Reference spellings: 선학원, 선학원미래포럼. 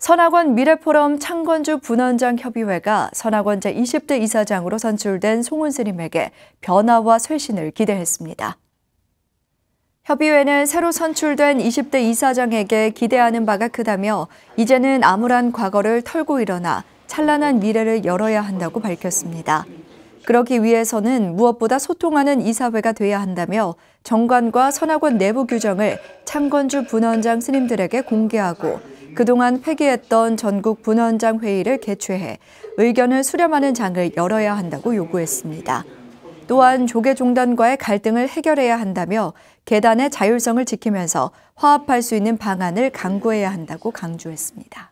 선학원 미래포럼 창건주 분원장 협의회가 선학원 제20대 이사장으로 선출된 송은스님에게 변화와 쇄신을 기대했습니다. 협의회는 새로 선출된 20대 이사장에게 기대하는 바가 크다며 이제는 암울한 과거를 털고 일어나 찬란한 미래를 열어야 한다고 밝혔습니다. 그러기 위해서는 무엇보다 소통하는 이사회가 돼야 한다며 정관과 선학원 내부 규정을 창건주 분원장 스님들에게 공개하고 그동안 폐기했던 전국 분원장 회의를 개최해 의견을 수렴하는 장을 열어야 한다고 요구했습니다. 또한 조계종단과의 갈등을 해결해야 한다며 계단의 자율성을 지키면서 화합할 수 있는 방안을 강구해야 한다고 강조했습니다.